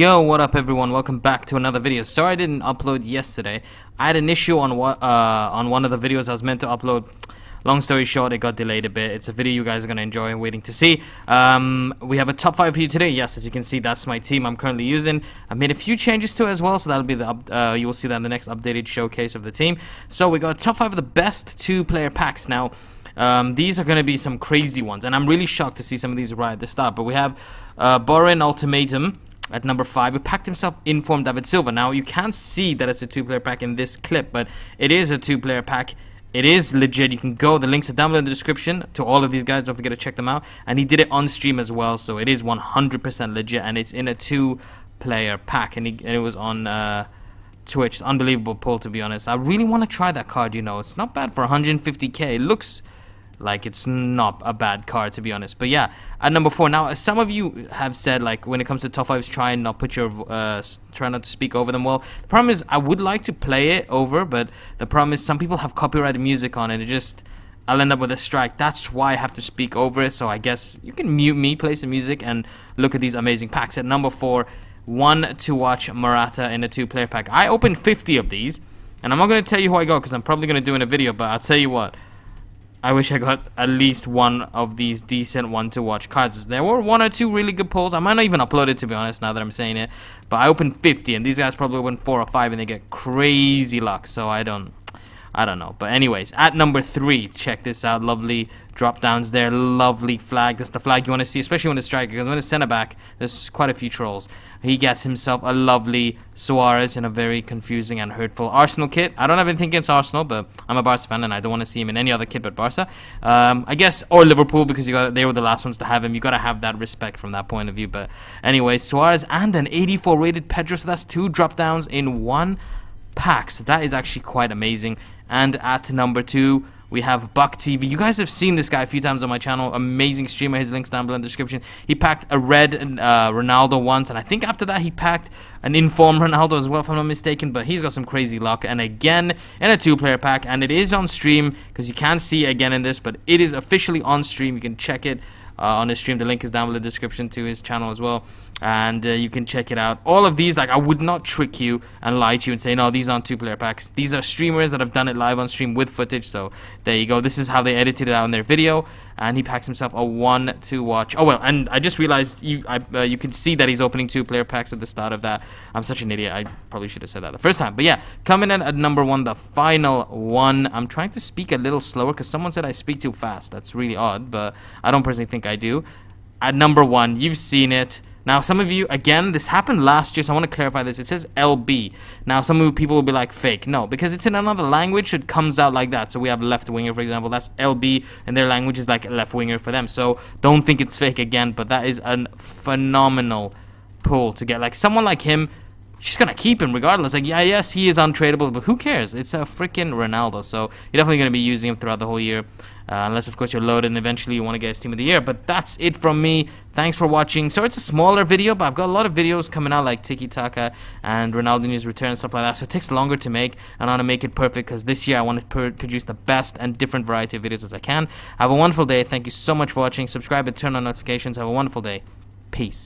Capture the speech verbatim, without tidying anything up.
Yo, what up everyone, welcome back to another video. Sorry I didn't upload yesterday. I had an issue on what uh on one of the videos I was meant to upload. Long story short, it got delayed a bit. It's a video you guys are gonna enjoy and waiting to see. Um we have a top five for you today. Yes, as you can see, that's my team I'm currently using. I made a few changes to it as well, so that'll be the up, uh you will see that in the next updated showcase of the team. So we got a top five of the best two player packs now. Um, these are going to be some crazy ones, and I'm really shocked to see some of these right at the start. But we have uh, BorinUltimatum at number five. Who packed himself in form David Silva. Now, you can't see that it's a two-player pack in this clip, but it is a two-player pack. It is legit. You can go. The links are down below in the description to all of these guys. Don't forget to check them out. And he did it on stream as well, so it is one hundred percent legit, and it's in a two-player pack, and, he, and it was on... Uh, Twitch. Unbelievable pull, to be honest. I really want to try that card, you know. It's not bad for one hundred fifty K. It looks like it's not a bad card, to be honest. But yeah, at number four. Now, some of you have said, like, when it comes to top fives, try and not put your, uh, try not to speak over them. Well, the problem is I would like to play it over, but the problem is some people have copyrighted music on it. It just, I'll end up with a strike. That's why I have to speak over it. So I guess you can mute me, play some music, and look at these amazing packs. At number four, one to watch Morata in a two-player pack. I opened fifty of these, and I'm not going to tell you who I got because I'm probably going to do in a video, but I'll tell you what. I wish I got at least one of these decent one-to-watch cards. There were one or two really good pulls. I might not even upload it, to be honest, now that I'm saying it. But I opened fifty, and these guys probably win four or five, and they get crazy luck, so I don't... I don't know. But anyways, at number three, check this out. Lovely drop-downs there. Lovely flag. That's the flag you want to see, especially when it's striker. Because when it's centre-back, there's quite a few trolls. He gets himself a lovely Suarez in a very confusing and hurtful Arsenal kit. I don't have anything against Arsenal, but I'm a Barca fan, and I don't want to see him in any other kit but Barca. Um, I guess, or Liverpool, because you got they were the last ones to have him. You got to have that respect from that point of view. But anyways, Suarez and an eighty-four rated Pedro. So that's two drop-downs in one pack. So that is actually quite amazing. And at number two, we have Buck T V. You guys have seen this guy a few times on my channel. Amazing streamer. His link's down below in the description. He packed a red uh, Ronaldo once. And I think after that, he packed an informed Ronaldo as well, if I'm not mistaken. But he's got some crazy luck. And again, in a two-player pack. And it is on stream, because you can't see again in this. But it is officially on stream. You can check it uh, on his stream. The link is down below in the description to his channel as well. And uh, you can check it out. All of these, like, I would not trick you and lie to you and say, no, these aren't two-player packs. These are streamers that have done it live on stream with footage. So there you go. This is how they edited it out in their video. And he packs himself a one to watch. Oh, well, and I just realized you I, uh, you can see that he's opening two-player packs at the start of that. I'm such an idiot. I probably should have said that the first time. But yeah, coming in at number one, the final one. I'm trying to speak a little slower because someone said I speak too fast. That's really odd, but I don't personally think I do. At number one, you've seen it. Now, some of you, again, this happened last year, so I want to clarify this. It says L B. Now, some of you people will be like, fake. No, because it's in another language, it comes out like that. So we have left winger, for example. That's L B, and their language is like left winger for them. So don't think it's fake again, but that is a phenomenal pull to get. Like, someone like him, she's going to keep him regardless. Like, yeah, yes, he is untradeable, but who cares? It's a freaking Ronaldo. So you're definitely going to be using him throughout the whole year. Uh, unless, of course, you're loaded and eventually you want to get his team of the year. But that's it from me. Thanks for watching. So it's a smaller video, but I've got a lot of videos coming out like Tiki Taka and Ronaldinho's return and stuff like that. So it takes longer to make, and I want to make it perfect because this year I want to produce the best and different variety of videos as I can. Have a wonderful day. Thank you so much for watching. Subscribe and turn on notifications. Have a wonderful day. Peace.